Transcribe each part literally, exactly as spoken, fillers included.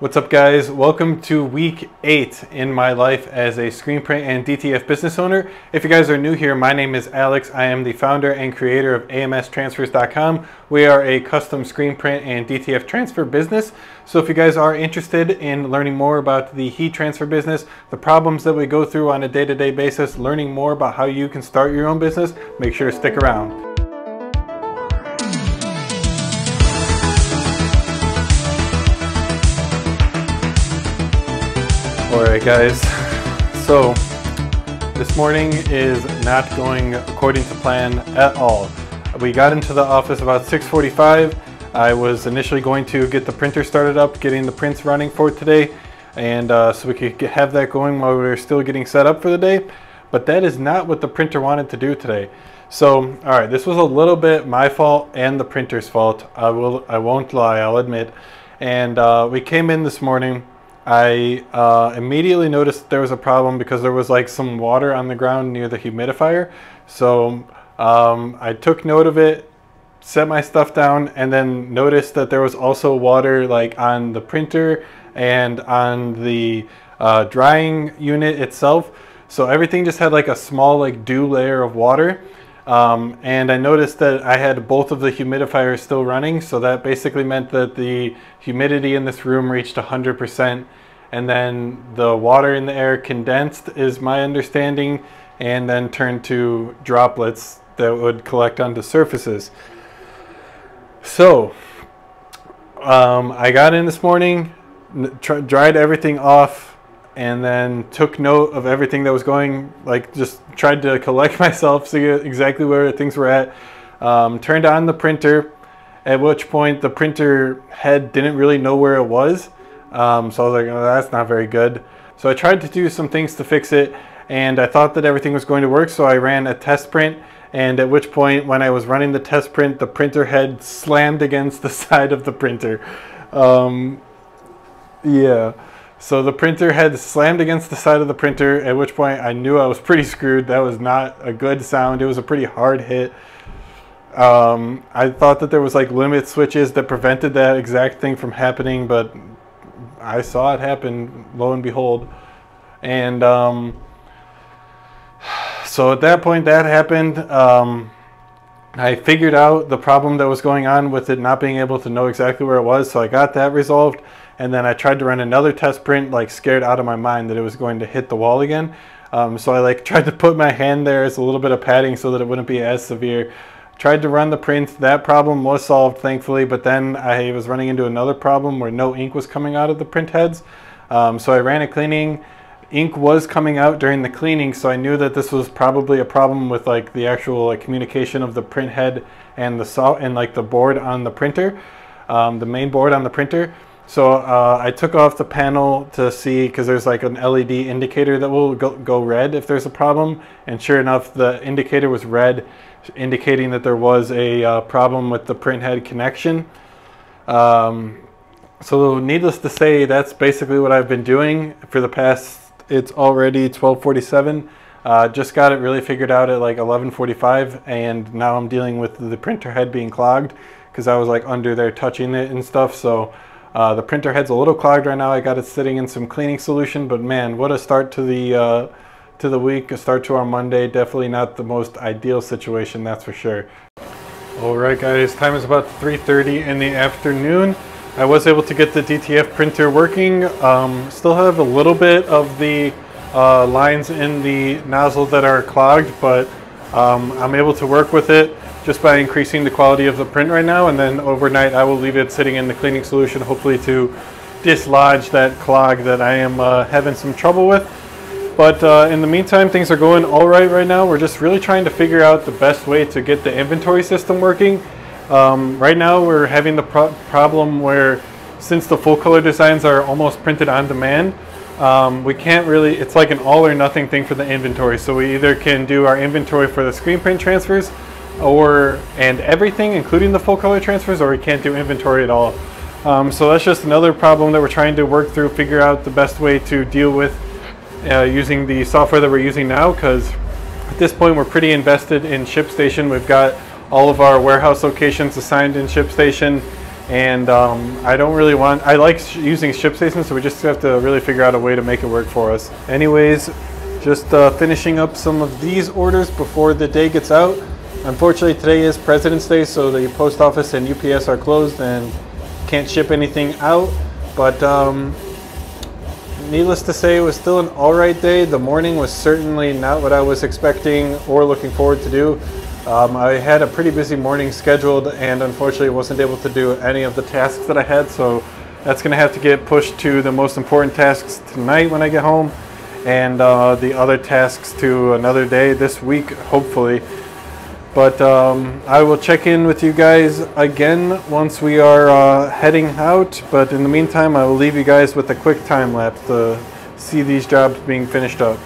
What's up, guys? Welcome to week eight in my life as a screen print and D T F business owner. If you guys are new here, my name is Alex. I am the founder and creator of A M S Transfers dot com. We are a custom screen print and D T F transfer business. So if you guys are interested in learning more about the heat transfer business, the problems that we go through on a day-to-day basis, learning more about how you can start your own business, make sure to stick around. Alright guys, so this morning is not going according to plan at all. We got into the office about six forty-five. I was initially going to get the printer started up, getting the prints running for today, and uh, so we could get, have that going while we were still getting set up for the day, but that is not what the printer wanted to do today. So, alright, this was a little bit my fault and the printer's fault. I, will, I won't lie, I'll admit. And uh, we came in this morning. I uh, immediately noticed there was a problem because there was like some water on the ground near the humidifier. So um, I took note of it, set my stuff down, and then noticed that there was also water like on the printer and on the uh, drying unit itself. So everything just had like a small like dew layer of water. Um, and I noticed that I had both of the humidifiers still running, so that basically meant that the humidity in this room reached one hundred percent, and then the water in the air condensed, is my understanding, and then turned to droplets that would collect onto surfaces. So, um, I got in this morning, dried everything off, and then took note of everything that was going, like just tried to collect myself, see exactly where things were at. Um, turned on the printer, at which point the printer head didn't really know where it was. Um, so I was like, oh, that's not very good. So I tried to do some things to fix it, and I thought that everything was going to work, so I ran a test print, and at which point when I was running the test print, the printer head slammed against the side of the printer. Um, yeah. So the printer head slammed against the side of the printer, at which point I knew I was pretty screwed. That was not a good sound. It was a pretty hard hit. Um, I thought that there was like limit switches that prevented that exact thing from happening, but I saw it happen, lo and behold. And um, so at that point that happened. Um, I figured out the problem that was going on with it not being able to know exactly where it was, so I got that resolved. And then I tried to run another test print, like scared out of my mind that it was going to hit the wall again. Um, so I like tried to put my hand there as a little bit of padding so that it wouldn't be as severe. Tried to run the print. That problem was solved, thankfully, but then I was running into another problem where no ink was coming out of the print heads. Um, so I ran a cleaning. Ink was coming out during the cleaning, so I knew that this was probably a problem with like the actual like communication of the print head and the saw and like the board on the printer, um, the main board on the printer. So uh, I took off the panel to see, because there's like an L E D indicator that will go, go red if there's a problem. And sure enough, the indicator was red, indicating that there was a uh, problem with the printhead connection. Um, so needless to say, that's basically what I've been doing for the past, it's already twelve forty-seven. Uh, just got it really figured out at like eleven forty-five, and now I'm dealing with the printer head being clogged because I was like under there touching it and stuff. So. Uh, the printer head's a little clogged right now. I got it sitting in some cleaning solution, but man, what a start to the uh, to the week, a start to our Monday. Definitely not the most ideal situation, that's for sure. All right, guys, time is about three thirty in the afternoon. I was able to get the D T F printer working. Um, still have a little bit of the uh, lines in the nozzle that are clogged, but um, I'm able to work with it. Just by increasing the quality of the print right now, and then overnight I will leave it sitting in the cleaning solution, hopefully to dislodge that clog that I am uh, having some trouble with. But uh, in the meantime, things are going all right right now. We're just really trying to figure out the best way to get the inventory system working. Um, right now we're having the pro problem where, since the full color designs are almost printed on demand, Um, we can't really, it's like an all or nothing thing for the inventory. So we either can do our inventory for the screen print transfers or and everything, including the full color transfers, or we can't do inventory at all. Um, so that's just another problem that we're trying to work through, figure out the best way to deal with uh, using the software that we're using now, because at this point we're pretty invested in ShipStation. We've got all of our warehouse locations assigned in ShipStation, And um, I don't really want, I like sh using ShipStation, so we just have to really figure out a way to make it work for us. Anyways, just uh, finishing up some of these orders before the day gets out. Unfortunately, today is President's Day, so the post office and U P S are closed and can't ship anything out. But um, needless to say, it was still an all right day. The morning was certainly not what I was expecting or looking forward to do. Um, I had a pretty busy morning scheduled and unfortunately wasn't able to do any of the tasks that I had, so that's going to have to get pushed to the most important tasks tonight when I get home, and uh, the other tasks to another day this week, hopefully. But um, I will check in with you guys again once we are uh, heading out, but in the meantime I will leave you guys with a quick time lapse to see these jobs being finished up.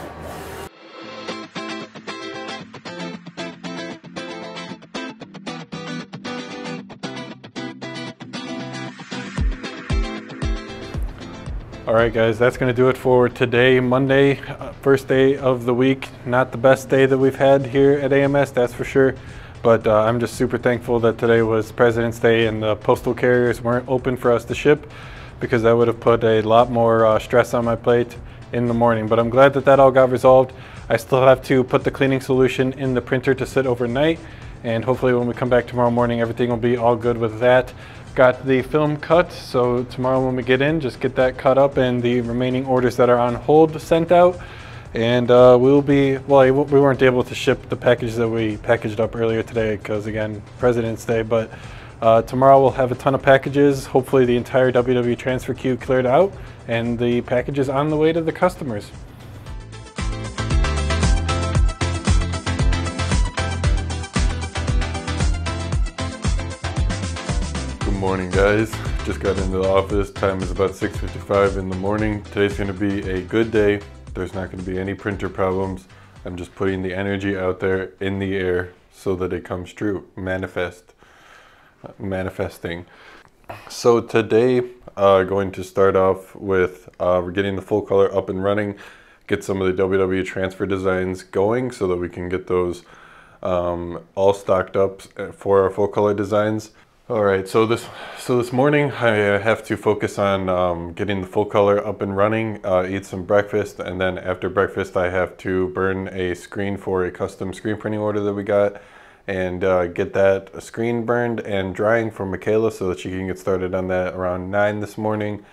Alright guys, that's going to do it for today, Monday, uh, first day of the week. Not the best day that we've had here at A M S, that's for sure, but uh, I'm just super thankful that today was President's Day and the postal carriers weren't open for us to ship, because that would have put a lot more uh, stress on my plate in the morning. But I'm glad that that all got resolved. I still have to put the cleaning solution in the printer to sit overnight, and hopefully when we come back tomorrow morning everything will be all good with that. Got the film cut, so tomorrow when we get in, just get that cut up and the remaining orders that are on hold sent out. And uh, we'll be, well, we weren't able to ship the package that we packaged up earlier today because, again, President's Day, but uh, tomorrow we'll have a ton of packages. Hopefully the entire W W transfer queue cleared out and the package is on the way to the customers. Morning guys, just got into the office. Time is about six fifty-five in the morning. Today's going to be a good day. There's not going to be any printer problems. I'm just putting the energy out there in the air so that it comes true. Manifest. Uh, manifesting. So today uh, going to start off with uh, we're getting the full color up and running, get some of the W W transfer designs going so that we can get those um, all stocked up for our full color designs. All right, so this so this morning I have to focus on um, getting the full color up and running, uh, eat some breakfast, and then after breakfast I have to burn a screen for a custom screen printing order that we got, and uh, get that screen burned and drying for Michaela so that she can get started on that around nine this morning.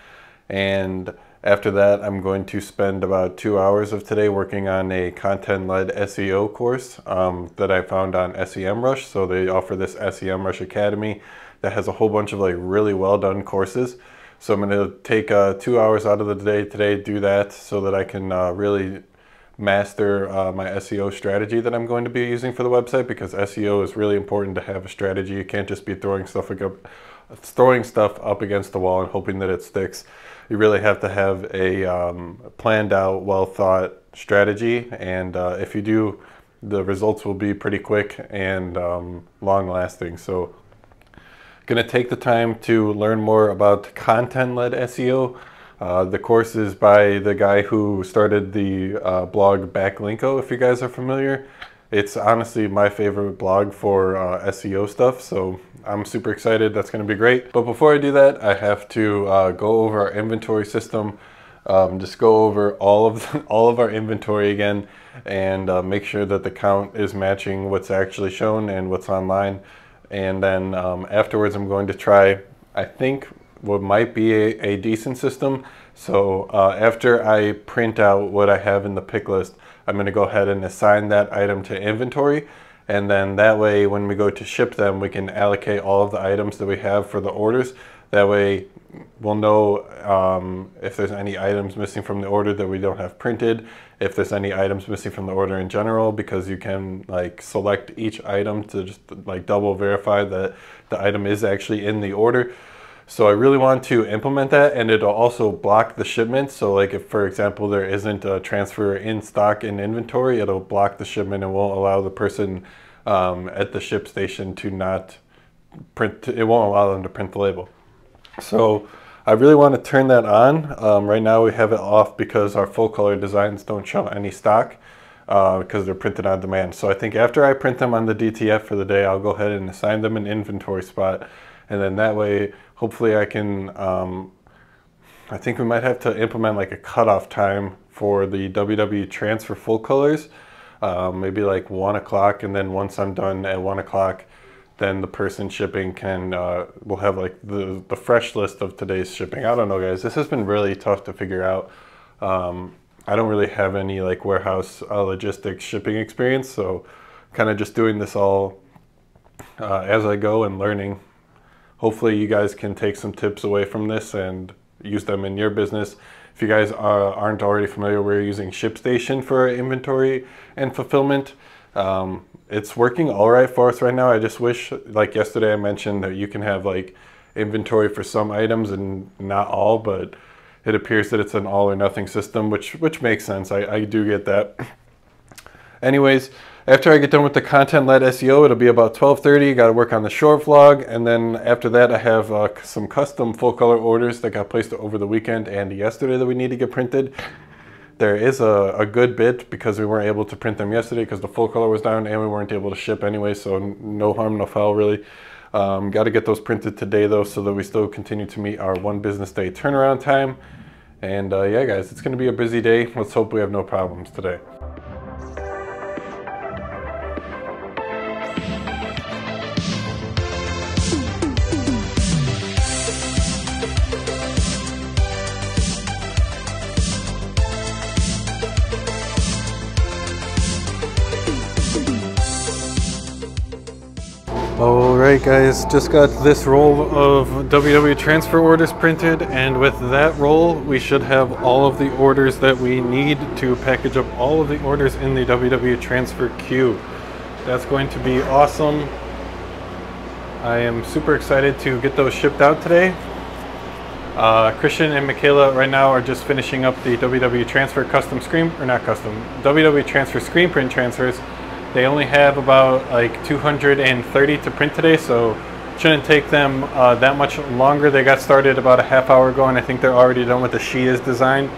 And after that I'm going to spend about two hours of today working on a content-led S E O course um, that I found on SEMrush. So they offer this SEMrush Academy that has a whole bunch of like really well done courses. So I'm going to take uh, two hours out of the day today, do that so that I can uh, really master uh, my S E O strategy that I'm going to be using for the website, because S E O is really important to have a strategy. You can't just be throwing stuff, up, throwing stuff up against the wall and hoping that it sticks. You really have to have a um, planned out, well thought strategy, and uh, if you do, the results will be pretty quick and um, long lasting. So going to take the time to learn more about content-led S E O. Uh, the course is by the guy who started the uh, blog Backlinko, if you guys are familiar. It's honestly my favorite blog for uh, S E O stuff, so I'm super excited. That's going to be great. But before I do that, I have to uh, go over our inventory system. Um, just go over all of the, all of our inventory again, and uh, make sure that the count is matching what's actually shown and what's online. And then um, afterwards I'm going to try, I think, what might be a, a decent system. So uh, after I print out what I have in the pick list, I'm going to go ahead and assign that item to inventory. And then that way when we go to ship them, we can allocate all of the items that we have for the orders. That way we'll know um, if there's any items missing from the order that we don't have printed, if there's any items missing from the order in general, because you can like select each item to just like double verify that the item is actually in the order. So I really want to implement that, and it'll also block the shipment. So like if, for example, there isn't a transfer in stock in inventory, it'll block the shipment and won't allow the person um, at the ship station to not print, it won't allow them to print the label. So I really want to turn that on. Um, right now we have it off because our full color designs don't show any stock uh, because they're printed on demand. So I think after I print them on the D T F for the day, I'll go ahead and assign them an inventory spot. and then that way hopefully I can, um, I think we might have to implement like a cutoff time for the W W transfer full colors, uh, maybe like one o'clock, and then once I'm done at one o'clock, then the person shipping can, uh, will have like the, the fresh list of today's shipping. I don't know, guys, this has been really tough to figure out. Um, I don't really have any like warehouse uh, logistics shipping experience, so kind of just doing this all uh, as I go and learning. Hopefully you guys can take some tips away from this and use them in your business. If you guys are, aren't already familiar, we're using ShipStation for inventory and fulfillment. Um, it's working all right for us right now. I just wish, like yesterday I mentioned, that you can have like inventory for some items and not all, but it appears that it's an all or nothing system, which which makes sense. I, I do get that. Anyways, after I get done with the content-led S E O, it'll be about twelve thirty. Got to work on the short vlog, and then after that I have uh, some custom full-color orders that got placed over the weekend and yesterday that we need to get printed. There is a, a good bit because we weren't able to print them yesterday because the full color was down and we weren't able to ship anyway, so no harm, no foul really. Um, got to get those printed today though so that we still continue to meet our one business day turnaround time. And uh, yeah guys, it's going to be a busy day. Let's hope we have no problems today. Alright guys, just got this roll of W W transfer orders printed, and with that roll we should have all of the orders that we need to package up all of the orders in the W W transfer queue. That's going to be awesome. I am super excited to get those shipped out today. Uh, Christian and Michaela right now are just finishing up the W W transfer custom screen, or not custom, W W transfer screen print transfers. They only have about like two hundred thirty to print today, so shouldn't take them uh, that much longer. They got started about a half hour ago, and I think they're already done with the Shia's design.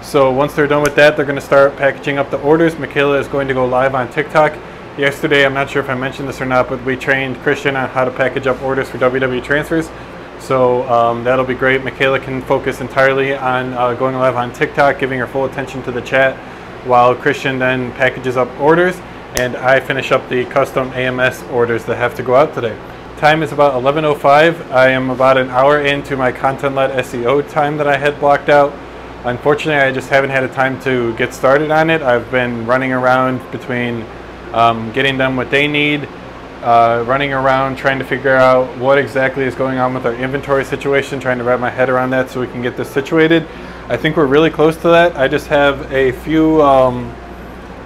So once they're done with that, they're going to start packaging up the orders. Michaela is going to go live on TikTok. Yesterday, I'm not sure if I mentioned this or not, but we trained Christian on how to package up orders for W W transfers. So um, that'll be great. Michaela can focus entirely on uh, going live on TikTok, giving her full attention to the chat, while Christian then packages up orders. And I finish up the custom A M S orders that have to go out today. Time is about eleven oh five. I am about an hour into my content-led S E O time that I had blocked out. Unfortunately, I just haven't had a time to get started on it. I've been running around between um, getting them what they need, uh, running around trying to figure out what exactly is going on with our inventory situation, trying to wrap my head around that so we can get this situated. I think we're really close to that. I just have a few... Um,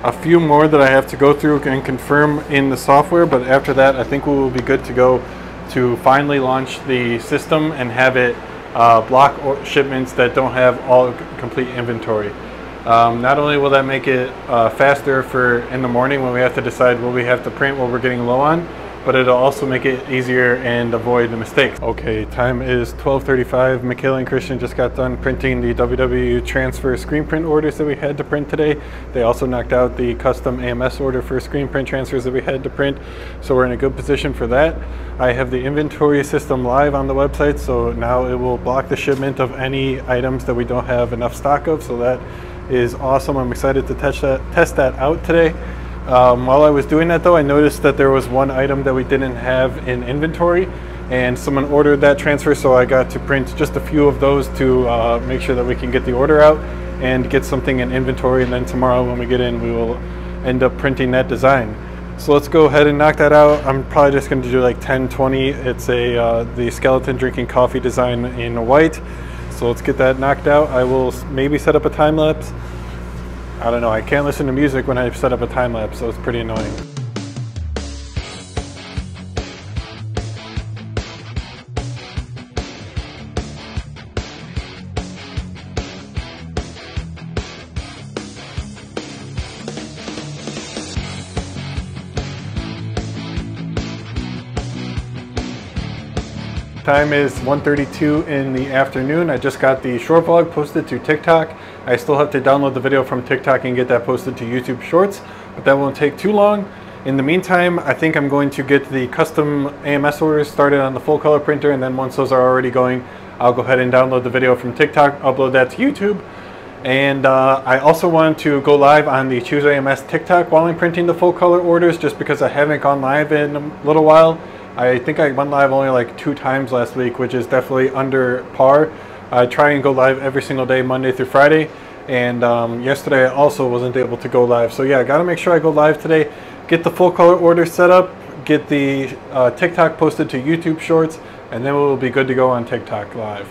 A few more that I have to go through and confirm in the software, but after that I think we will be good to go to finally launch the system and have it uh, block or shipments that don't have all complete inventory. Um, not only will that make it uh, faster for in the morning when we have to decide what we have to print, what we're getting low on, but it'll also make it easier and avoid the mistakes. Okay, time is twelve thirty-five. Michaela and Christian just got done printing the W W transfer screen print orders that we had to print today. They also knocked out the custom A M S order for screen print transfers that we had to print. So we're in a good position for that. I have the inventory system live on the website, so now it will block the shipment of any items that we don't have enough stock of. So that is awesome. I'm excited to test that, test that out today. Um, while I was doing that though, I noticed that there was one item that we didn't have in inventory, and someone ordered that transfer, so I got to print just a few of those to uh, make sure that we can get the order out and get something in inventory, and then tomorrow when we get in we will end up printing that design. So let's go ahead and knock that out. I'm probably just going to do like ten, twenty. It's a uh, the skeleton drinking coffee design in white, so let's get that knocked out. I will maybe set up a time lapse. I don't know, I can't listen to music when I set up a time lapse, so it's pretty annoying. Time is one thirty-two in the afternoon. I just got the short vlog posted to TikTok. I still have to download the video from TikTok and get that posted to YouTube Shorts, but that won't take too long. In the meantime, I think I'm going to get the custom A M S orders started on the full color printer, and then once those are already going, I'll go ahead and download the video from TikTok, upload that to YouTube. And uh, I also wanted to go live on the Choose A M S TikTok while I'm printing the full color orders, just because I haven't gone live in a little while. I think I went live only like two times last week, which is definitely under par. I try and go live every single day, Monday through Friday. And um, yesterday I also wasn't able to go live. So yeah, I gotta make sure I go live today, get the full color order set up, get the uh, TikTok posted to YouTube Shorts, and then we'll be good to go on TikTok Live.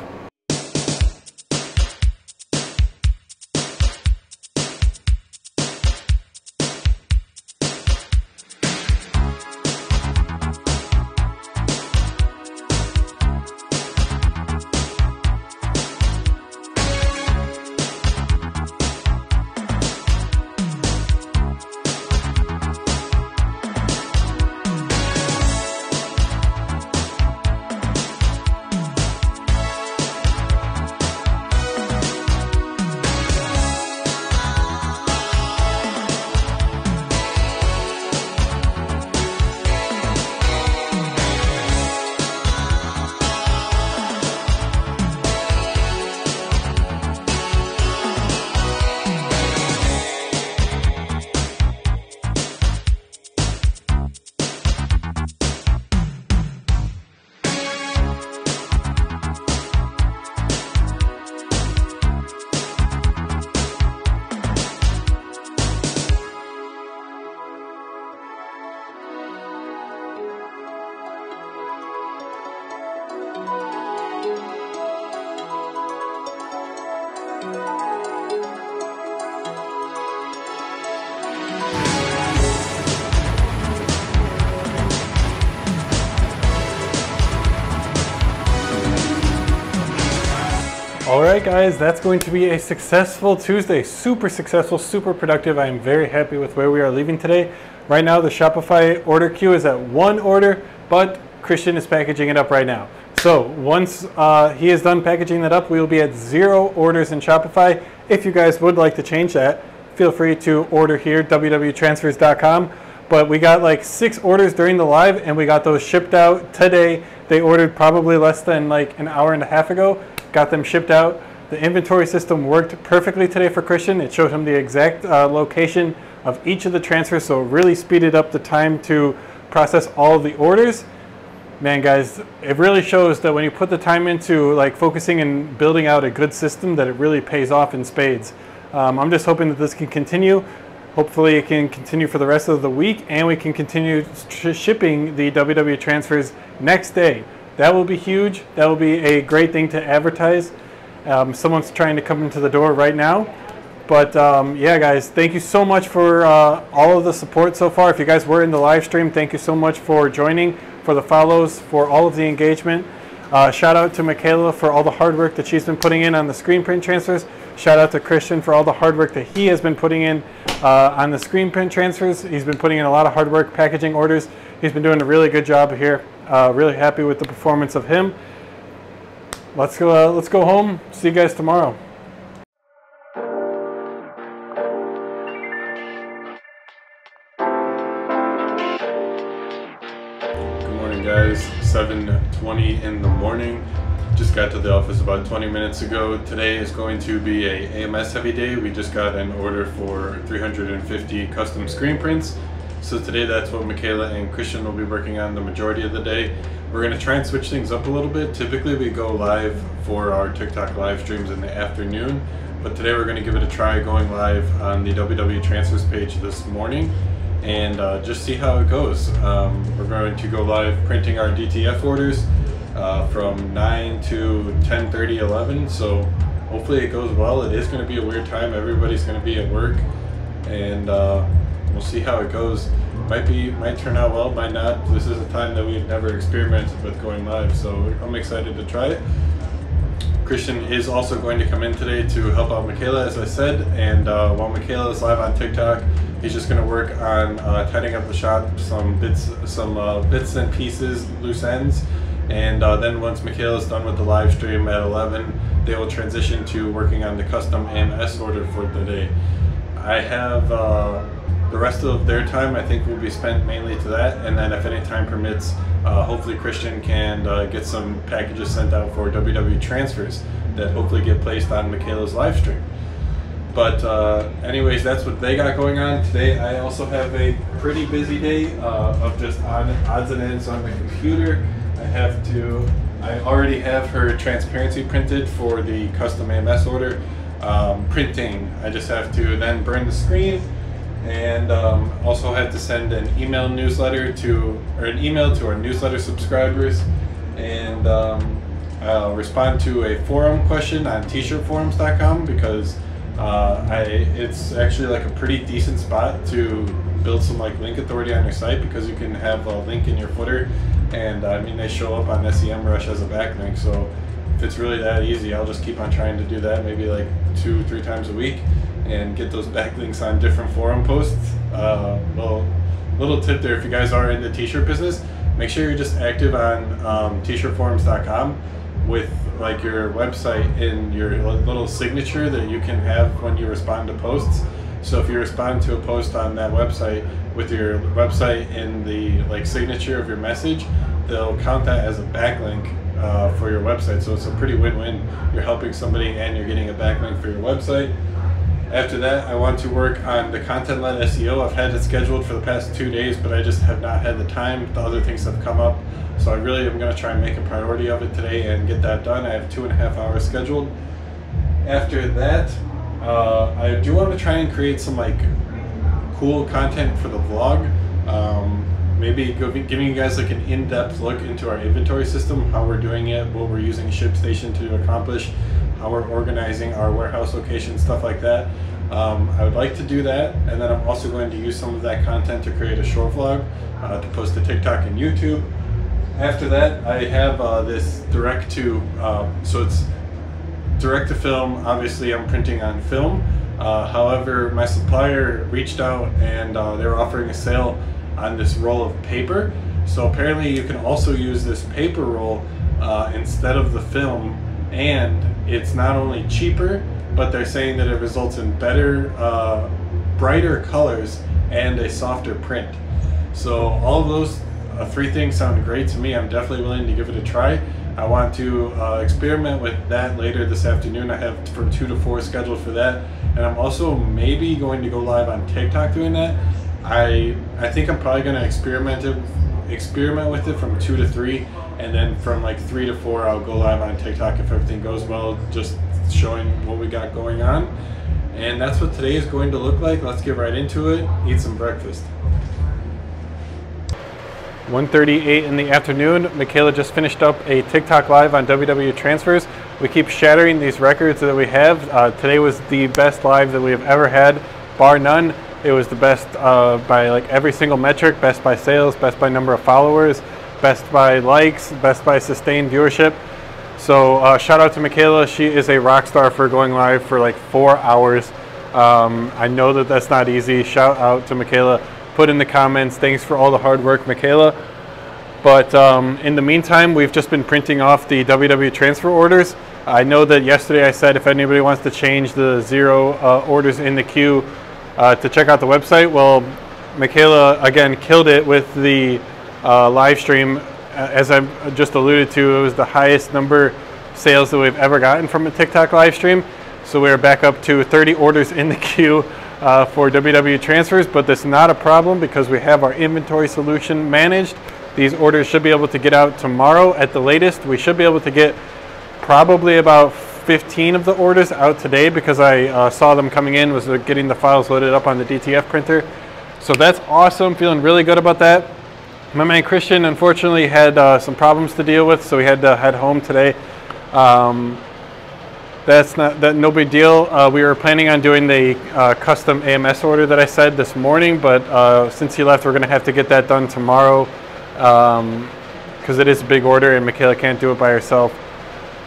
Alright guys, that's going to be a successful Tuesday. Super successful, super productive. I am very happy with where we are leaving today. Right now the Shopify order queue is at one order, but Christian is packaging it up right now. So once uh, he is done packaging that up, we will be at zero orders in Shopify. If you guys would like to change that, feel free to order here, w w w dot transfers dot com. But we got like six orders during the live and we got those shipped out today. They ordered probably less than like an hour and a half ago. Got them shipped out. The inventory system worked perfectly today for Christian. It showed him the exact uh, location of each of the transfers, so really speeded up the time to process all of the orders. Man, guys, it really shows that when you put the time into like focusing and building out a good system, that it really pays off in spades. Um, I'm just hoping that this can continue. Hopefully it can continue for the rest of the week, and we can continue sh shipping the W W transfers next day. That will be huge. That will be a great thing to advertise. Um, someone's trying to come into the door right now. But um, yeah, guys, thank you so much for uh, all of the support so far. If you guys were in the live stream, thank you so much for joining, for the follows, for all of the engagement. Uh, shout out to Michaela for all the hard work that she's been putting in on the screen print transfers. Shout out to Christian for all the hard work that he has been putting in uh, on the screen print transfers. He's been putting in a lot of hard work packaging orders. He's been doing a really good job here. Uh, really happy with the performance of him. Let's go, uh, let's go home. See you guys tomorrow. Good morning, guys. seven twenty in the morning. Just got to the office about twenty minutes ago. Today is going to be a A M S heavy day. We just got an order for three hundred fifty custom screen prints. So today that's what Michaela and Christian will be working on the majority of the day. We're going to try and switch things up a little bit. Typically we go live for our TikTok live streams in the afternoon, but today we're going to give it a try going live on the W W Transfers page this morning and uh, just see how it goes. Um, we're going to go live printing our D T F orders uh, from nine to ten thirty, eleven. So hopefully it goes well. It is going to be a weird time. Everybody's going to be at work, and uh, we'll see how it goes. Might be, might turn out well, might not. This is a time that we've never experimented with going live, so I'm excited to try it. Christian is also going to come in today to help out Michaela, as I said, and uh, while Michaela is live on TikTok, he's just going to work on uh, tidying up the shop, some bits, some uh, bits and pieces, loose ends, and uh, then once Michaela is done with the live stream at eleven, they will transition to working on the custom A M S order for the day. I have. Uh, The rest of their time I think will be spent mainly to that, and then if any time permits, uh, hopefully Christian can uh, get some packages sent out for W W E transfers that hopefully get placed on Michaela's live stream. But uh, anyways, that's what they got going on today. I also have a pretty busy day uh, of just on, odds and ends on the computer. I have to, I already have her transparency printed for the custom A M S order. Um, printing, I just have to then burn the screen, and um, also have to send an email newsletter to, or an email to our newsletter subscribers, and um, I'll respond to a forum question on t shirt forums dot com because Uh, I, it's actually like a pretty decent spot to build some like link authority on your site, because you can have a link in your footer, and I mean they show up on SEMrush as a backlink, so if it's really that easy, I'll just keep on trying to do that maybe like two, three times a week and get those backlinks on different forum posts. Uh, well, little tip there, if you guys are in the t-shirt business, make sure you're just active on um, t shirt forums dot com with like your website in your little signature that you can have when you respond to posts. So if you respond to a post on that website with your website in the like signature of your message, they'll count that as a backlink uh, for your website. So it's a pretty win-win. You're helping somebody and you're getting a backlink for your website. After that, I want to work on the content-led S E O. I've had it scheduled for the past two days, but I just have not had the time. The other things have come up. So I really am going to try and make a priority of it today and get that done. I have two and a half hours scheduled. After that, uh, I do want to try and create some like cool content for the vlog. Um, maybe go be giving you guys like an in-depth look into our inventory system, how we're doing it, what we're using ShipStation to accomplish, how we're organizing our warehouse location, stuff like that. Um, I would like to do that, and then I'm also going to use some of that content to create a short vlog uh, to post to TikTok and YouTube. After that, I have uh, this direct to, uh, so it's direct to film. Obviously I'm printing on film. Uh, however, my supplier reached out and uh, they were offering a sale on this roll of paper. So apparently you can also use this paper roll uh, instead of the film, and it's not only cheaper, but they're saying that it results in better, uh, brighter colors and a softer print. So all of those Uh, three things sound great to me. I'm definitely willing to give it a try. I want to uh, experiment with that later this afternoon. I have from two to four scheduled for that, and I'm also maybe going to go live on TikTok doing that. I I think I'm probably going to experiment it, experiment with it from two to three, and then from like three to four I'll go live on TikTok if everything goes well, just showing what we got going on. And that's what today is going to look like. Let's get right into it. Eat some breakfast. one thirty-eight in the afternoon. Michaela just finished up a TikTok live on W W E transfers. We keep shattering these records that we have. Uh, today was the best live that we have ever had, bar none. It was the best uh, by like every single metric, best by sales, best by number of followers, best by likes, best by sustained viewership. So uh, shout out to Michaela. She is a rock star for going live for like four hours. Um, I know that that's not easy. Shout out to Michaela. Put in the comments, thanks for all the hard work, Michaela. But um, in the meantime, we've just been printing off the W W E transfer orders. I know that yesterday I said if anybody wants to change the zero uh, orders in the queue uh, to check out the website, well, Michaela again killed it with the uh, live stream. As I just alluded to, it was the highest number sales that we've ever gotten from a TikTok live stream. So we're back up to thirty orders in the queue Uh, for W W E transfers, but that's not a problem because we have our inventory solution managed. These orders should be able to get out tomorrow at the latest. We should be able to get probably about fifteen of the orders out today because I uh, saw them coming in, was getting the files loaded up on the D T F printer. So that's awesome, feeling really good about that. My man Christian unfortunately had uh, some problems to deal with, so we had to head home today. Um, That's not that no big deal. Uh, we were planning on doing the uh, custom A M S order that I said this morning, but uh, since he left, we're going to have to get that done tomorrow because um, it is a big order and Michaela can't do it by herself.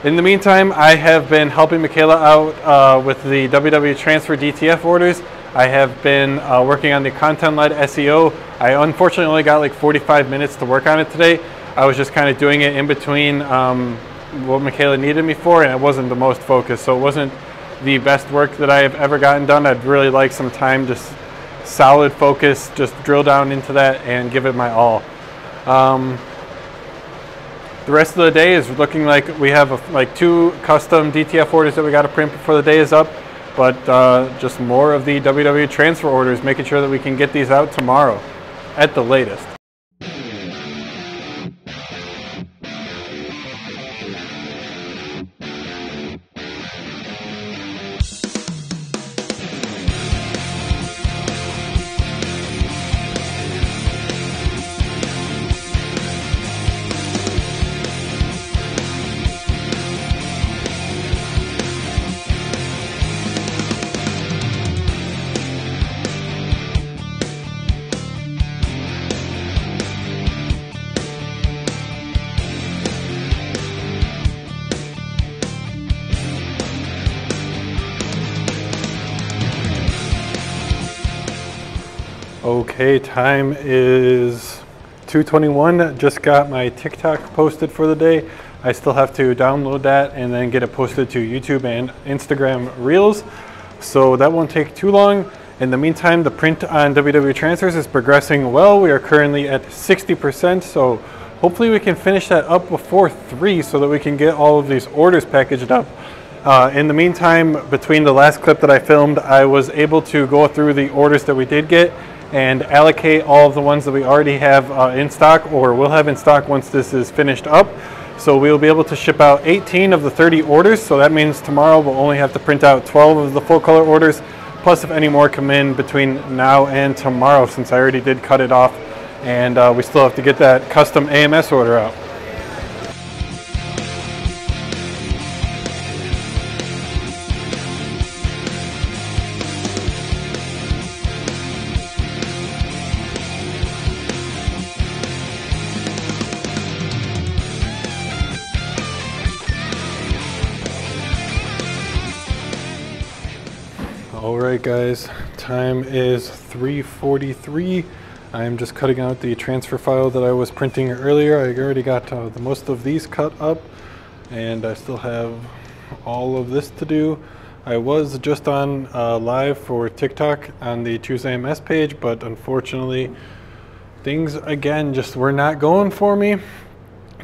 In the meantime, I have been helping Michaela out uh, with the W W E transfer D T F orders. I have been uh, working on the content-led S E O. I unfortunately only got like forty-five minutes to work on it today. I was just kind of doing it in between Um, what Michaela needed me for, and it wasn't the most focused, so it wasn't the best work that I have ever gotten done. I'd really like some time just solid focus, just drill down into that and give it my all. Um, the rest of the day is looking like we have a, like two custom D T F orders that we got to print before the day is up, but uh, just more of the W W transfer orders, making sure that we can get these out tomorrow at the latest. Okay, time is two twenty-one. Just got my TikTok posted for the day. I still have to download that and then get it posted to YouTube and Instagram Reels. So that won't take too long. In the meantime, the print on W W Transfers is progressing well. We are currently at sixty percent. So hopefully we can finish that up before three so that we can get all of these orders packaged up. Uh, in the meantime, between the last clip that I filmed, I was able to go through the orders that we did get and allocate all of the ones that we already have uh, in stock or will have in stock once this is finished up. So we'll be able to ship out eighteen of the thirty orders. So that means tomorrow we'll only have to print out twelve of the full color orders. Plus if any more come in between now and tomorrow, since I already did cut it off, and uh, we still have to get that custom A M S order out. Alright guys, time is three forty-three. I'm just cutting out the transfer file that I was printing earlier. I already got uh, the most of these cut up, and I still have all of this to do. I was just on uh, live for TikTok on the Choose A M S page, but unfortunately things again just were not going for me.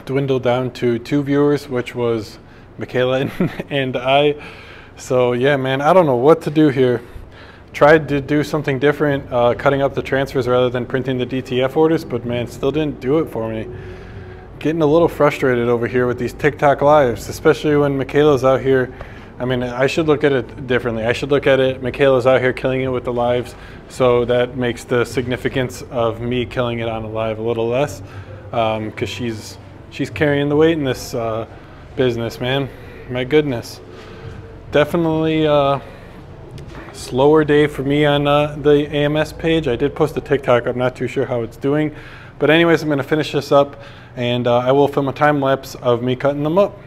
Dwindled down to two viewers, which was Michaela and I. So yeah, man, I don't know what to do here. Tried to do something different, uh, cutting up the transfers rather than printing the D T F orders, but man, still didn't do it for me. Getting a little frustrated over here with these TikTok lives, especially when Michaela's out here. I mean, I should look at it differently. I should look at it, Michaela's out here killing it with the lives, so that makes the significance of me killing it on a live a little less, um, 'cause she's, she's carrying the weight in this uh, business, man. My goodness. Definitely a slower day for me on uh, the A M S page. I did post a TikTok. I'm not too sure how it's doing. But anyways, I'm going to finish this up, and uh, I will film a time lapse of me cutting them up.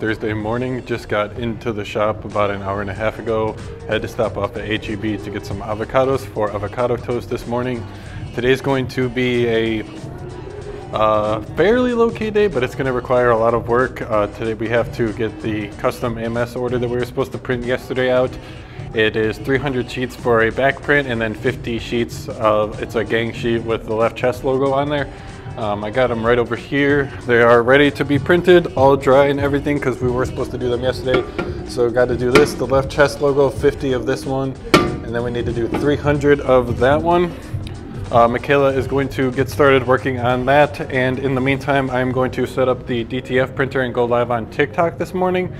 Thursday morning, just got into the shop about an hour and a half ago. Had to stop off at H E B to get some avocados for avocado toast this morning. Today's going to be a uh, fairly low-key day, but it's going to require a lot of work. Uh, today we have to get the custom A M S order that we were supposed to print yesterday out. It is three hundred sheets for a back print, and then fifty sheets of, it's a gang sheet with the left chest logo on there. Um, I got them right over here. They are ready to be printed, all dry and everything, because we were supposed to do them yesterday. So got to do this, the left chest logo, fifty of this one, and then we need to do three hundred of that one. Uh, Michaela is going to get started working on that, and in the meantime I'm going to set up the D T F printer and go live on TikTok this morning.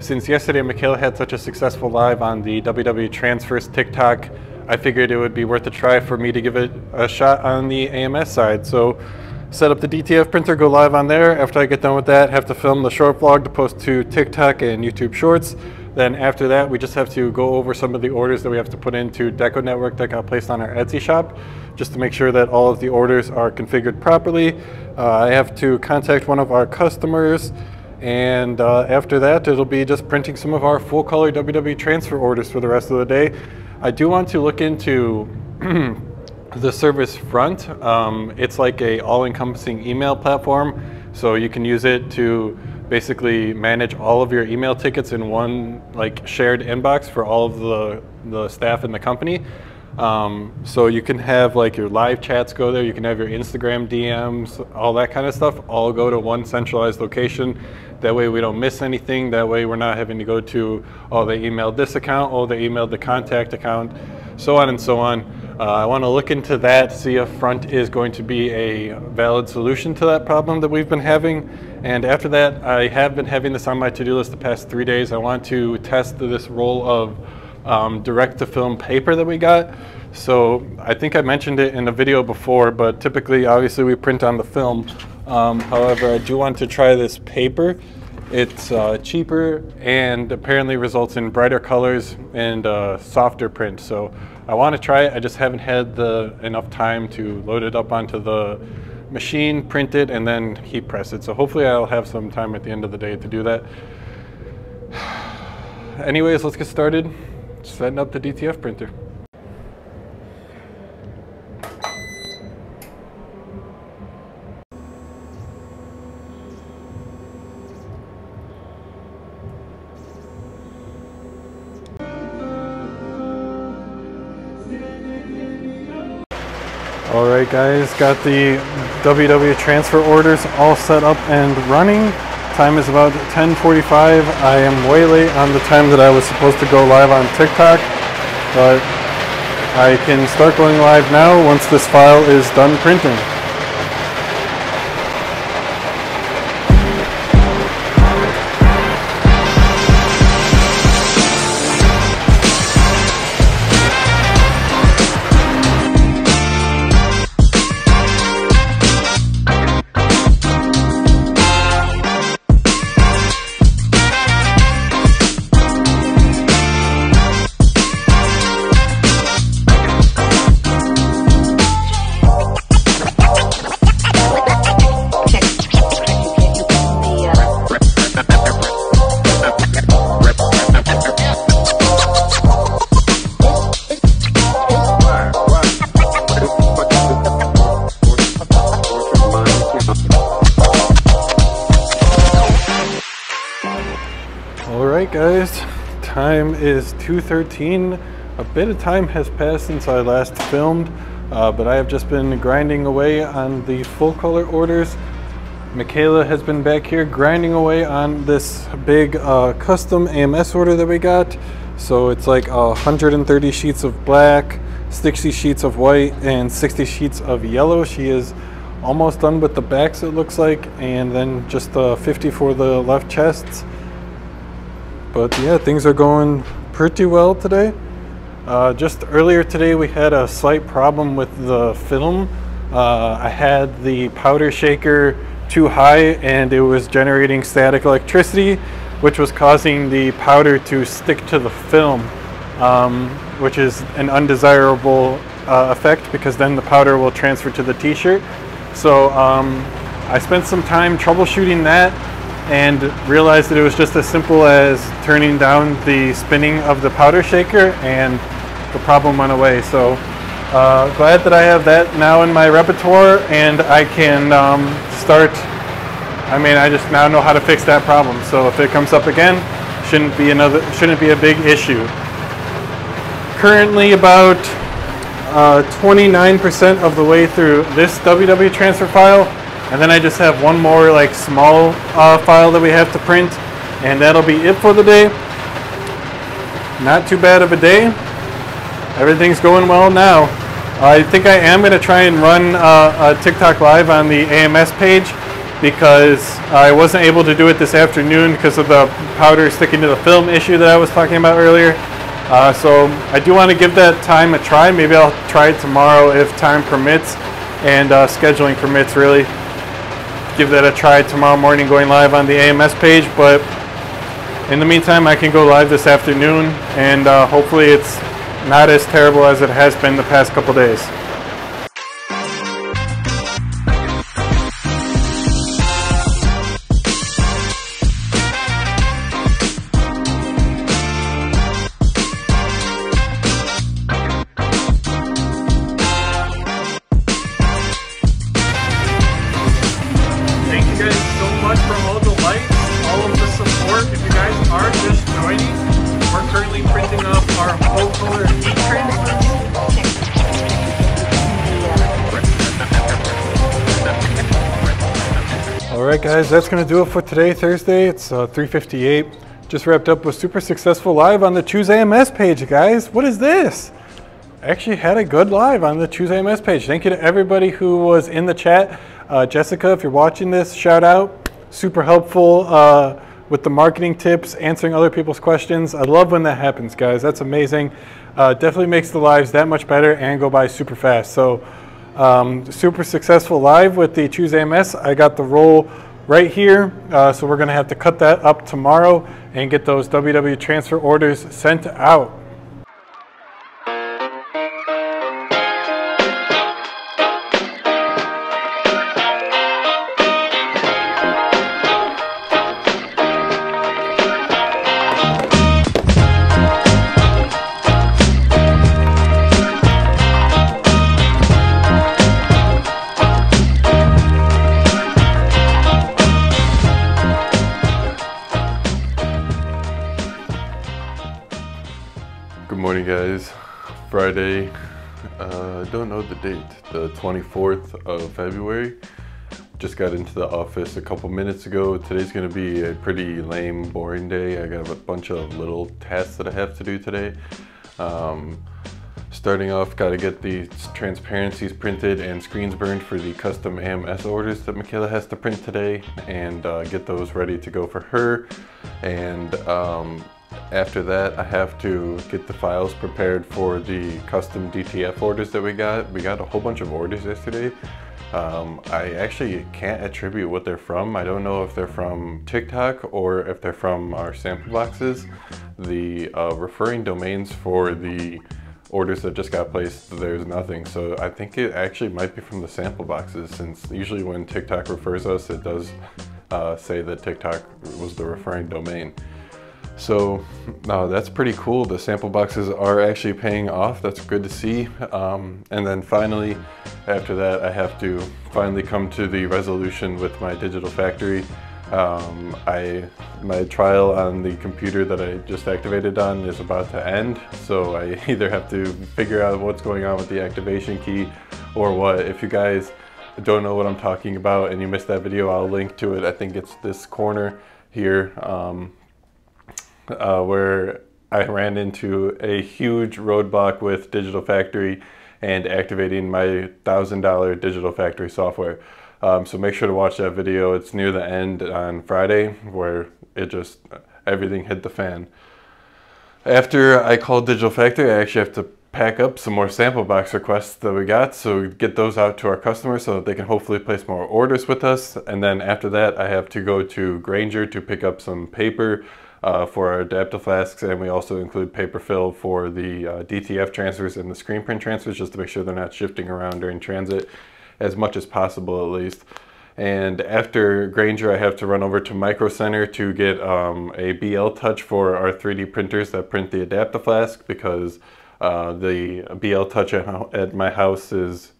Since yesterday Michaela had such a successful live on the W W Transfers TikTok, I figured it would be worth a try for me to give it a shot on the A M S side. So set up the D T F printer, go live on there. After I get done with that, have to film the short vlog to post to TikTok and YouTube Shorts. Then after that, we just have to go over some of the orders that we have to put into Deco Network that got placed on our Etsy shop, just to make sure that all of the orders are configured properly. Uh, I have to contact one of our customers, and uh, after that, it'll be just printing some of our full color W W transfer orders for the rest of the day. I do want to look into the service Front. Um, it's like a all-encompassing email platform, so you can use it to basically manage all of your email tickets in one like shared inbox for all of the, the staff in the company. Um, so you can have like your live chats go there, you can have your Instagram D Ms, all that kind of stuff, all go to one centralized location. That way we don't miss anything. That way we're not having to go to, oh, they emailed this account, oh, they emailed the contact account, so on and so on. Uh, I want to look into that, see if Front is going to be a valid solution to that problem that we've been having. And after that, I have been having this on my to-do list the past three days. I want to test this roll of um, direct-to-film paper that we got. So I think I mentioned it in a video before, but typically, obviously, we print on the film. Um, however, I do want to try this paper. It's uh, cheaper and apparently results in brighter colors and uh, softer print. So I want to try it. I just haven't had the enough time to load it up onto the machine, print it, and then heat press it. So hopefully I'll have some time at the end of the day to do that. Anyways, let's get started setting up the D T F printer. Alright guys, got the W W transfer orders all set up and running. Time is about ten forty-five. I am way late on the time that I was supposed to go live on TikTok, but I can start going live now once this file is done printing. Time is two thirteen. A bit of time has passed since I last filmed, uh, but I have just been grinding away on the full color orders. Michaela has been back here grinding away on this big uh, custom A M S order that we got. So it's like one hundred thirty sheets of black, sixty sheets of white, and sixty sheets of yellow. She is almost done with the backs, it looks like, and then just uh, fifty for the left chests. But yeah, things are going pretty well today. Uh, just earlier today, we had a slight problem with the film. Uh, I had the powder shaker too high and it was generating static electricity, which was causing the powder to stick to the film, um, which is an undesirable uh, effect because then the powder will transfer to the t-shirt. So um, I spent some time troubleshooting that and realized that it was just as simple as turning down the spinning of the powder shaker and the problem went away. So uh, glad that I have that now in my repertoire and I can um, start, I mean, I just now know how to fix that problem. So if it comes up again, shouldn't be another, shouldn't be a big issue. Currently about twenty-nine percent uh, of the way through this W W transfer file. And then I just have one more like small uh, file that we have to print, and that'll be it for the day. Not too bad of a day. Everything's going well now. I think I am going to try and run uh, a TikTok Live on the A M S page, because I wasn't able to do it this afternoon because of the powder sticking to the film issue that I was talking about earlier. Uh, so I do want to give that time a try. Maybe I'll try it tomorrow if time permits and uh, scheduling permits, really. Give that a try tomorrow morning, going live on the A M S page. But in the meantime, I can go live this afternoon, and uh, hopefully it's not as terrible as it has been the past couple days. Guys, that's going to do it for today, Thursday. It's uh, three fifty-eight. Just wrapped up with super successful live on the Choose A M S page, guys. What is this? I actually had a good live on the Choose A M S page. Thank you to everybody who was in the chat. Uh, Jessica, if you're watching this, shout out. Super helpful uh, with the marketing tips, answering other people's questions. I love when that happens, guys. That's amazing. Uh, definitely makes the lives that much better and go by super fast. So um, super successful live with the Choose A M S. I got the role right here, uh, so we're going to have to cut that up tomorrow and get those W W transfer orders sent out. Friday, uh, don't know the date, the twenty-fourth of February. Just got into the office a couple minutes ago. Today's gonna be a pretty lame, boring day. I got a bunch of little tasks that I have to do today. Um, starting off, gotta get the transparencies printed and screens burned for the custom A M S orders that Michaela has to print today, and uh, get those ready to go for her. And um, after that, I have to get the files prepared for the custom D T F orders that we got. We got a whole bunch of orders yesterday. Um, I actually can't attribute what they're from. I don't know if they're from TikTok or if they're from our sample boxes. The uh, referring domains for the orders that just got placed, there's nothing. So I think it actually might be from the sample boxes, since usually when TikTok refers us, it does uh, say that TikTok was the referring domain. So uh, that's pretty cool. The sample boxes are actually paying off. That's good to see. Um, and then finally, after that, I have to finally come to the resolution with my Digital Factory. Um, I, my trial on the computer that I just activated on is about to end. So I either have to figure out what's going on with the activation key or what. If you guys don't know what I'm talking about and you missed that video, I'll link to it. I think it's this corner here. Um, Uh, where I ran into a huge roadblock with Digital Factory and activating my one thousand dollar Digital Factory software. Um, so make sure to watch that video. It's near the end on Friday, where it just, everything hit the fan. After I called Digital Factory, I actually have to pack up some more sample box requests that we got, so get those out to our customers so that they can hopefully place more orders with us. And then after that, I have to go to Grainger to pick up some paper Uh, for our adapter flasks, and we also include paper fill for the uh, D T F transfers and the screen print transfers, just to make sure they're not shifting around during transit, as much as possible at least. And after Grainger, I have to run over to Micro Center to get um, a B L touch for our three D printers that print the adapter flask, because uh, the B L touch at, at my house is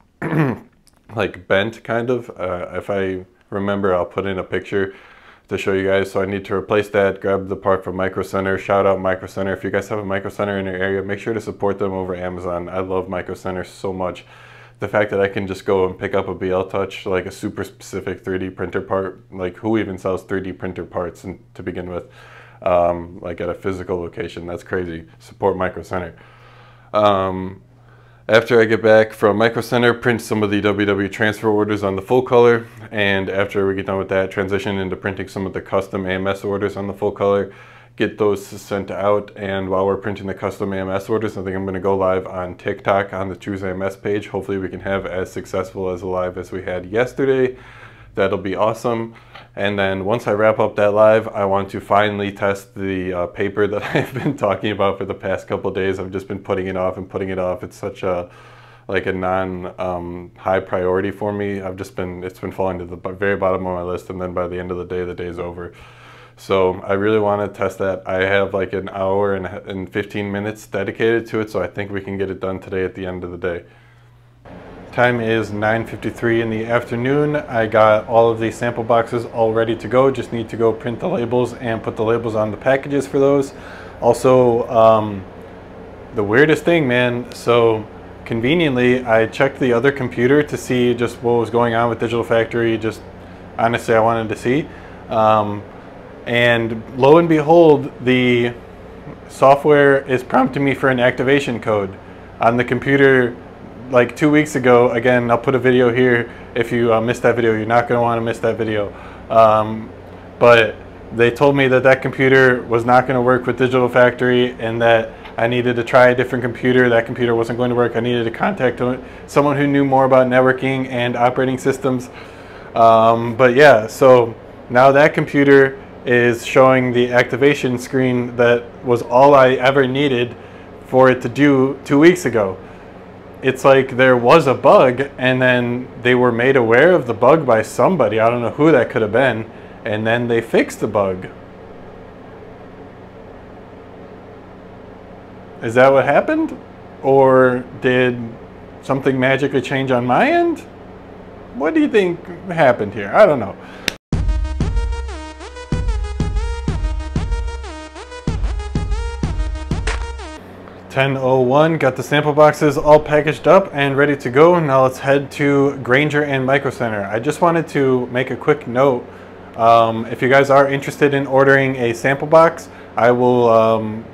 like bent, kind of. Uh, if I remember, I'll put in a picture to show you guys. So I need to replace that, grab the part from Micro Center. Shout out Micro Center. If you guys have a Micro Center in your area, make sure to support them over Amazon. I love Micro Center so much. The fact that I can just go and pick up a B L touch, like a super specific three D printer part, like who even sells three D printer parts and to begin with, um, like at a physical location, that's crazy. Support Micro Center. Um, After I get back from Micro Center, print some of the W W transfer orders on the full color, and after we get done with that, transition into printing some of the custom A M S orders on the full color, get those sent out. And while we're printing the custom A M S orders, I think I'm going to go live on TikTok on the Choose A M S page. Hopefully we can have as successful as a live as we had yesterday. That'll be awesome. And then once I wrap up that live, I want to finally test the uh, paper that I've been talking about for the past couple of days. I've just been putting it off and putting it off. It's such a like a non um, high priority for me. I've just been, it's been falling to the very bottom of my list, and then by the end of the day, the day's over. So I really want to test that. I have like an hour and, and fifteen minutes dedicated to it, so I think we can get it done today at the end of the day. Time is nine fifty-three in the afternoon. I got all of the sample boxes all ready to go. Just need to go print the labels and put the labels on the packages for those. Also, um, the weirdest thing, man. So conveniently, I checked the other computer to see just what was going on with Digital Factory. Just honestly, I wanted to see. Um, and lo and behold, the software is prompting me for an activation code on the computer. Like two weeks ago, again, I'll put a video here. If you uh, missed that video, you're not going to want to miss that video. Um, but they told me that that computer was not going to work with Digital Factory, and that I needed to try a different computer. That computer wasn't going to work. I needed to contact someone who knew more about networking and operating systems. Um, but yeah, so now that computer is showing the activation screen that was all I ever needed for it to do two weeks ago. It's like there was a bug, and then they were made aware of the bug by somebody. I don't know who that could have been. And then they fixed the bug. Is that what happened? Or did something magically change on my end? What do you think happened here? I don't know. ten oh one, got the sample boxes all packaged up and ready to go. Now let's head to Grainger and Micro Center. I just wanted to make a quick note. Um, if you guys are interested in ordering a sample box, I will, um,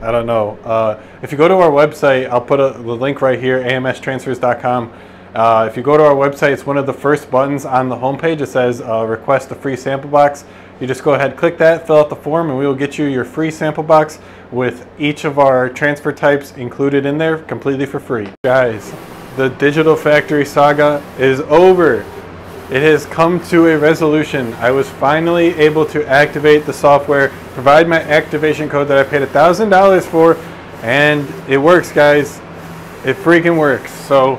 I don't know. Uh, if you go to our website, I'll put a, the link right here, A M S transfers dot com. Uh, if you go to our website, it's one of the first buttons on the homepage. It says uh, request a free sample box. You just go ahead, click that, fill out the form, and we will get you your free sample box with each of our transfer types included in there completely for free. Guys, the Digital Factory saga is over. It has come to a resolution. I was finally able to activate the software, provide my activation code that I paid one thousand dollars for, and it works, guys. It freaking works. So,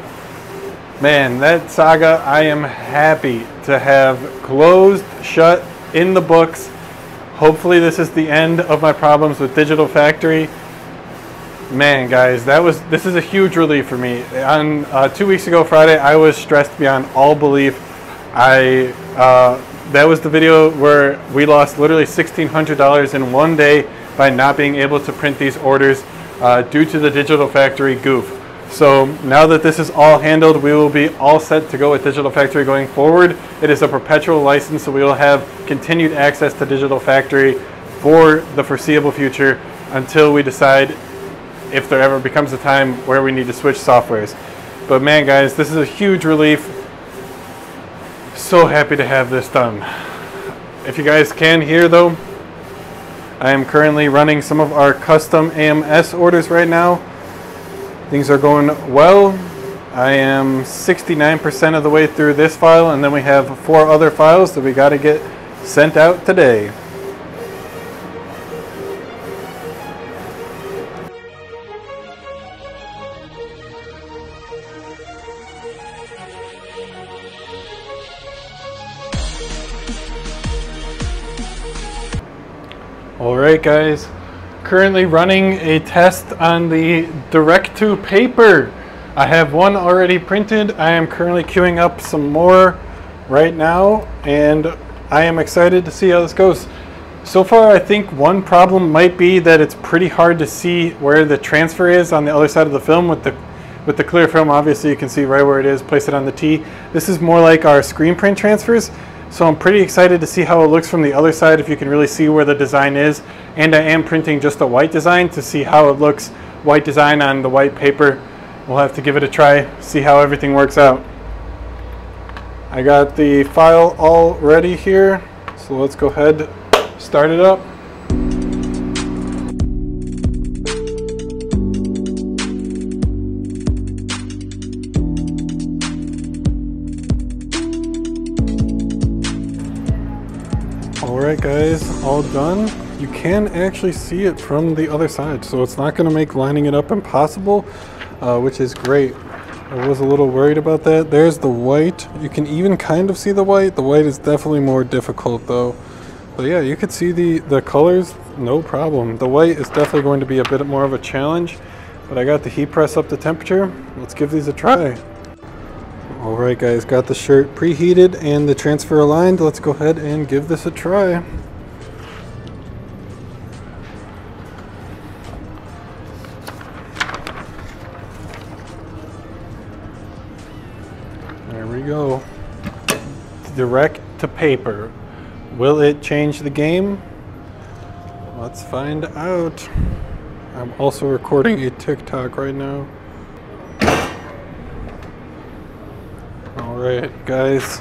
man, that saga, I am happy to have closed, shut, in the books. Hopefully this is the end of my problems with Digital Factory. Man, guys, that was this is a huge relief for me. On uh, two weeks ago Friday, I was stressed beyond all belief. I uh, that was the video where we lost literally sixteen hundred dollars in one day by not being able to print these orders uh, due to the Digital Factory goof. So now that this is all handled, we will be all set to go with Digital Factory going forward. It is a perpetual license, so we will have continued access to Digital Factory for the foreseeable future until we decide if there ever becomes a time where we need to switch softwares. But man, guys, this is a huge relief. So happy to have this done. If you guys can hear though, I am currently running some of our custom A M S orders right now. Things are going well. I am sixty-nine percent of the way through this file, and then we have four other files that we got to get sent out today. All right, guys. Currently running a test on the direct to paper. I have one already printed. I am currently queuing up some more right now, and I am excited to see how this goes. So far, I think one problem might be that it's pretty hard to see where the transfer is on the other side of the film. With the with the clear film, obviously you can see right where it is. Place it on the T. This is more like our screen print transfers. So I'm pretty excited to see how it looks from the other side, if you can really see where the design is. And I am printing just a white design to see how it looks white design on the white paper. We'll have to give it a try, see how everything works out. I got the file all ready here, so let's go ahead, start it up. Alright guys, all done. You can actually see it from the other side, so it's not going to make lining it up impossible, uh, which is great. I was a little worried about that. There's the white. You can even kind of see the white. The white is definitely more difficult though. But yeah, you could see the, the colors, no problem. The white is definitely going to be a bit more of a challenge, but I got the heat press up to temperature. Let's give these a try. All right guys, got the shirt preheated and the transfer aligned. Let's go ahead and give this a try. Go direct to paper. Will it change the game? Let's find out. I'm also recording a TikTok right now. All right guys,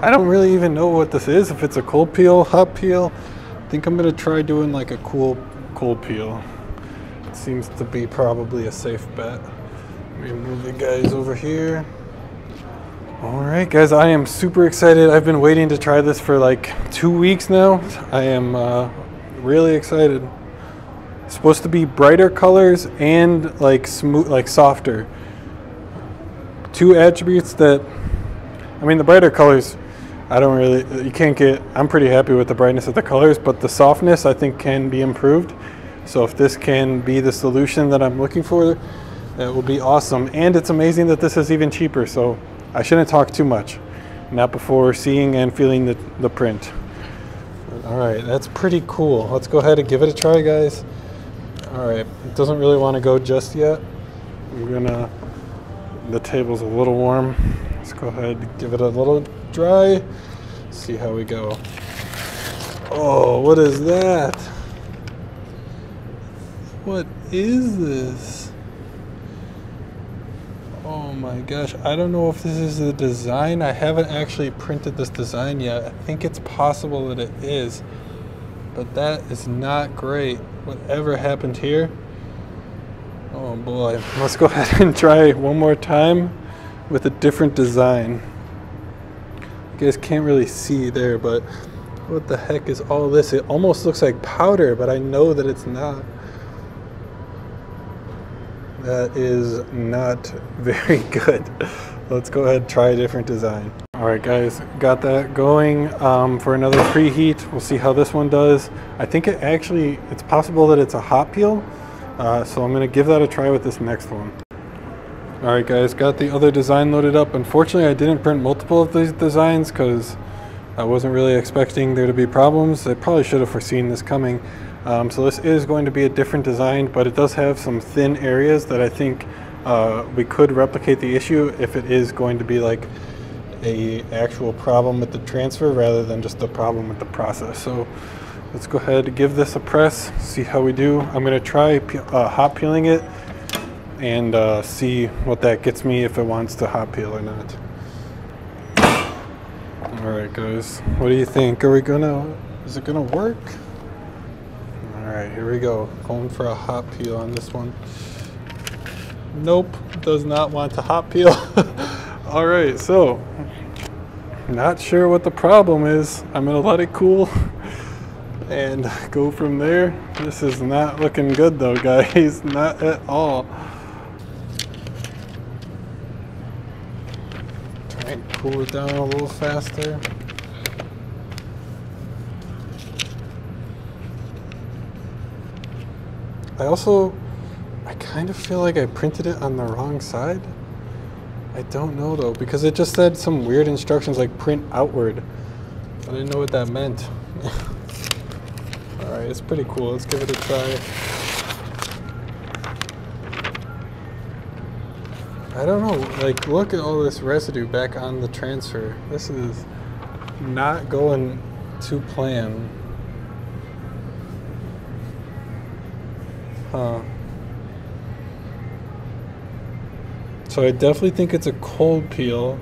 I don't really even know what this is, if it's a cold peel, hot peel. I think I'm gonna try doing like a cool cold peel. It seems to be probably a safe bet. Let me move you guys over here. All right guys, I am super excited. I've been waiting to try this for like two weeks now. I am uh, really excited. It's supposed to be brighter colors and like smooth, like softer. Two attributes that, I mean the brighter colors, I don't really, you can't get, I'm pretty happy with the brightness of the colors, but the softness I think can be improved. So if this can be the solution that I'm looking for, that will be awesome. And it's amazing that this is even cheaper, so I shouldn't talk too much, not before seeing and feeling the, the print. All right, that's pretty cool. Let's go ahead and give it a try, guys. All right, it doesn't really want to go just yet. We're gonna, the table's a little warm. Let's go ahead and give it a little dry, see how we go. Oh, what is that? What is this? Oh my gosh, I don't know if this is the design. I haven't actually printed this design yet. I think it's possible that it is, but that is not great. Whatever happened here. Oh boy. Let's go ahead and try one more time with a different design. You guys can't really see there, but what the heck is all this? It almost looks like powder, but I know that it's not. That is not very good. Let's go ahead and try a different design. All right guys, got that going um, for another preheat. We'll see how this one does. I think it actually, it's possible that it's a hot peel. Uh, so I'm gonna give that a try with this next one. All right guys, got the other design loaded up. Unfortunately, I didn't print multiple of these designs because I wasn't really expecting there to be problems. I probably should have foreseen this coming. Um, so this is going to be a different design, but it does have some thin areas that I think uh, we could replicate the issue if it is going to be like a actual problem with the transfer rather than just a problem with the process. So let's go ahead and give this a press, see how we do. I'm going to try uh, hot peeling it and uh, see what that gets me, if it wants to hot peel or not. All right guys, what do you think? Are we gonna, is it gonna work? Alright, here we go. Going for a hot peel on this one. Nope, does not want to hot peel. Alright, so not sure what the problem is. I'm gonna let it cool and go from there. This is not looking good though, guys. Not at all. Try and cool it down a little faster. I also, I kind of feel like I printed it on the wrong side. I don't know though, because it just said some weird instructions like print outward. I didn't know what that meant. All right, it's pretty cool. Let's give it a try. I don't know, like look at all this residue back on the transfer. This is not going to plan. Huh. So I definitely think it's a cold peel.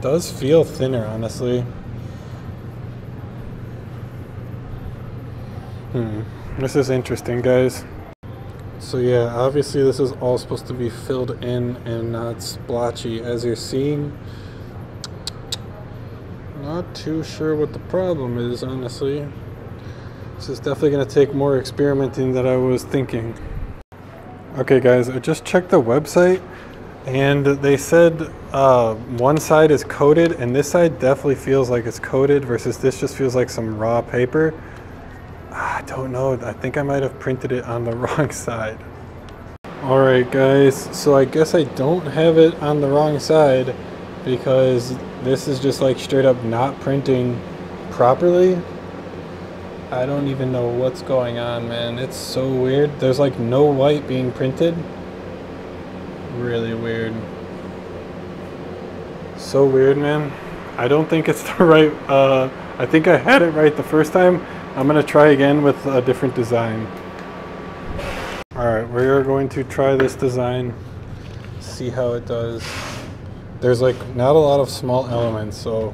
Does feel thinner, honestly. Hmm. This is interesting, guys. So yeah, obviously this is all supposed to be filled in and not splotchy, as you're seeing. Not too sure what the problem is, honestly. This is definitely going to take more experimenting than I was thinking. Okay, guys, I just checked the website, and they said uh, one side is coated, and this side definitely feels like it's coated versus this just feels like some raw paper. I don't know. I think I might have printed it on the wrong side. All right, guys, so I guess I don't have it on the wrong side because this is just like straight up not printing properly. I don't even know what's going on, man. It's so weird. There's like no white being printed. Really weird. So weird, man. I don't think it's the right, uh, I think I had it right the first time. I'm gonna try again with a different design. All right, we are going to try this design, see how it does. There's like not a lot of small elements, so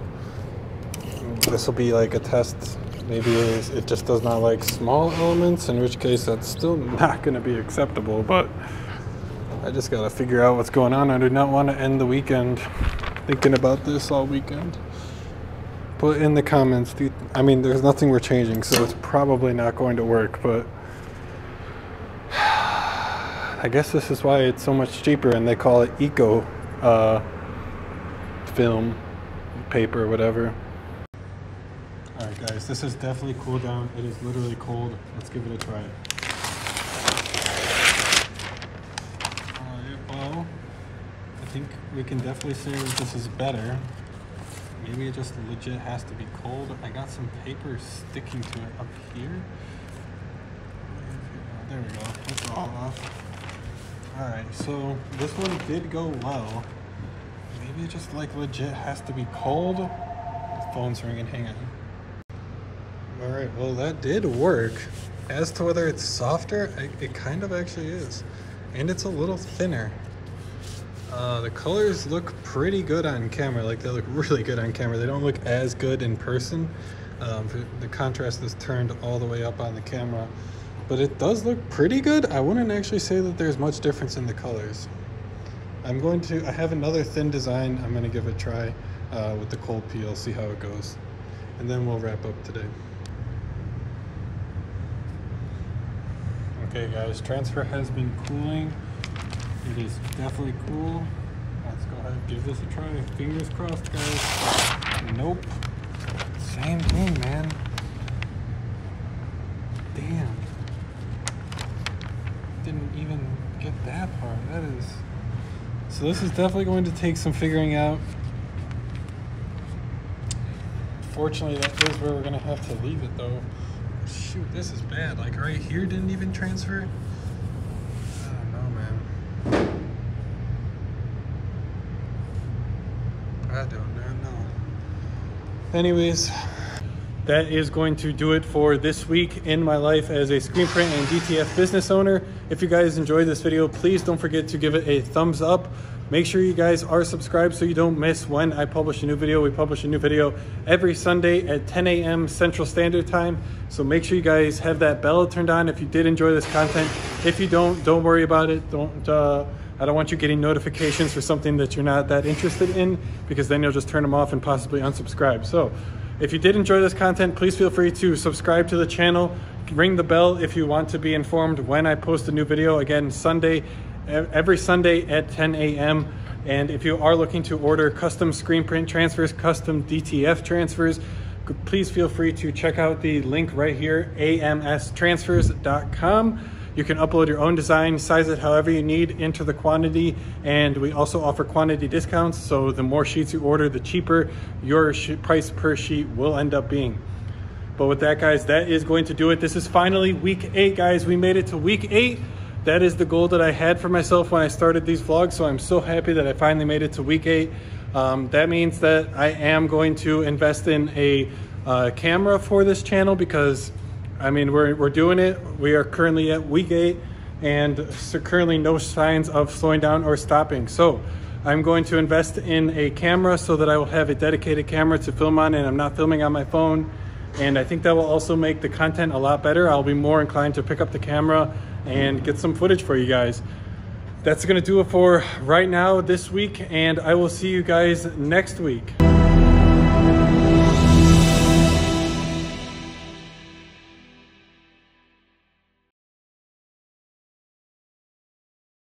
this will be like a test. Maybe it just does not like small elements, in which case that's still not gonna be acceptable, but I just gotta figure out what's going on. I do not want to end the weekend thinking about this all weekend. Put in the comments, do you, I mean, there's nothing we're changing, so it's probably not going to work, but I guess this is why it's so much cheaper and they call it eco uh, film, paper, whatever. All right, guys, this is definitely cooled down. It is literally cold. Let's give it a try. All right, well, I think we can definitely say that this is better. Maybe it just legit has to be cold. I got some paper sticking to it up here. There we go. That's all off. Alright, so this one did go well. Maybe it just like legit has to be cold. Phone's ringing. Hang on. Alright, well that did work. As to whether it's softer, it kind of actually is. And it's a little thinner. Uh, the colors look pretty good on camera. Like they look really good on camera. They don't look as good in person. Um, the contrast is turned all the way up on the camera, but it does look pretty good. I wouldn't actually say that there's much difference in the colors. I'm going to, I have another thin design. I'm going to give it a try uh, with the cold peel, see how it goes. And then we'll wrap up today. Okay guys, transfer has been cooling. It is definitely cool. Let's go ahead and give this a try. Fingers crossed, guys. Nope. Same thing, man. Damn. Didn't even get that part. That is... So this is definitely going to take some figuring out. Fortunately, that is where we're going to have to leave it, though. Shoot, this is bad. Like, right here didn't even transfer. I don't know. Anyways, that is going to do it for this week in my life as a screen print and D T F business owner. If you guys enjoyed this video, please don't forget to give it a thumbs up. Make sure you guys are subscribed so you don't miss when I publish a new video. We publish a new video every Sunday at ten A M Central Standard Time. So make sure you guys have that bell turned on if you did enjoy this content. If you don't, don't worry about it. Don't... Uh, I don't want you getting notifications for something that you're not that interested in, because then you'll just turn them off and possibly unsubscribe. So if you did enjoy this content, please feel free to subscribe to the channel. Ring the bell if you want to be informed when I post a new video. Again, Sunday, every Sunday at ten A M And if you are looking to order custom screen print transfers, custom D T F transfers, please feel free to check out the link right here, A M S transfers dot com. You can upload your own design, size it however you need, enter the quantity, and we also offer quantity discounts, so the more sheets you order, the cheaper your price per sheet will end up being. But with that, guys, that is going to do it. This is finally week eight, guys. We made it to week eight. That is the goal that I had for myself when I started these vlogs, so I'm so happy that I finally made it to week eight. Um, that means that I am going to invest in a uh, camera for this channel because... I mean, we're, we're doing it. We are currently at week eight. and currently no signs of slowing down or stopping. So I'm going to invest in a camera so that I will have a dedicated camera to film on and I'm not filming on my phone. And I think that will also make the content a lot better. I'll be more inclined to pick up the camera and get some footage for you guys. That's gonna do it for right now this week, and I will see you guys next week.